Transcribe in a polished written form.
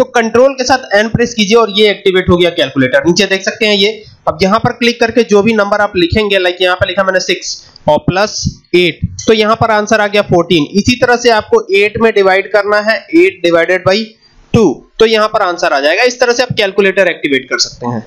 तो कंट्रोल के साथ एन प्रेस कीजिए और ये एक्टिवेट हो गया कैलकुलेटर। नीचे देख सकते हैं ये। अब यहाँ पर क्लिक करके जो भी नंबर आप लिखेंगे, लाइक यहाँ पर लिखा मैंने 6 और प्लस 8, तो यहाँ पर आंसर आ गया 14। इसी तरह से आपको 8 में डिवाइड करना है, 8 डिवाइडेड बाई 2, तो यहाँ पर आंसर आ जाएगा। इस तरह से आप कैलकुलेटर एक्टिवेट कर सकते हैं।